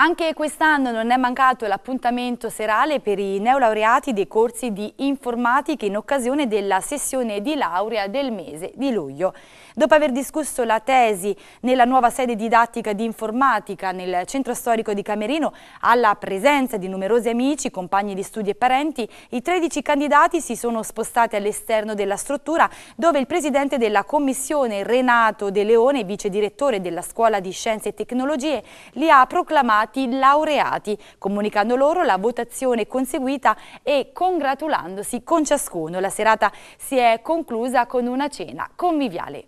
Anche quest'anno non è mancato l'appuntamento serale per i neolaureati dei corsi di informatica in occasione della sessione di laurea del mese di luglio. Dopo aver discusso la tesi nella nuova sede didattica di informatica nel centro storico di Camerino, alla presenza di numerosi amici, compagni di studi e parenti, i 13 candidati si sono spostati all'esterno della struttura dove il presidente della commissione Renato De Leone, vice direttore della Scuola di Scienze e Tecnologie, li ha proclamati laureati, comunicando loro la votazione conseguita e congratulandosi con ciascuno. La serata si è conclusa con una cena conviviale.